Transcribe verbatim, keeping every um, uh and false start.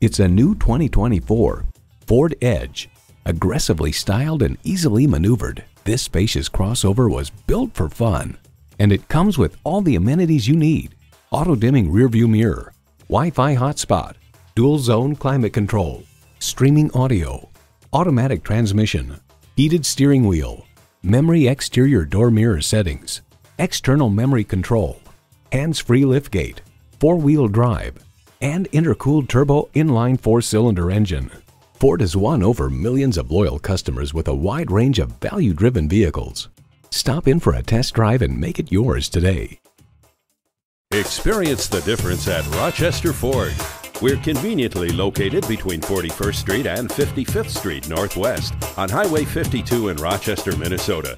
It's a new twenty twenty-four Ford Edge. Aggressively styled and easily maneuvered, this spacious crossover was built for fun. And it comes with all the amenities you need. Auto-dimming rearview mirror, Wi-Fi hotspot, dual-zone climate control, streaming audio, automatic transmission, heated steering wheel, memory exterior door mirror settings, external memory control, hands-free liftgate, four-wheel drive, and intercooled turbo inline four-cylinder engine. Ford has won over millions of loyal customers with a wide range of value-driven vehicles. Stop in for a test drive and make it yours today. Experience the difference at Rochester Ford. We're conveniently located between forty-first Street and fifty-fifth Street Northwest on Highway fifty-two in Rochester, Minnesota.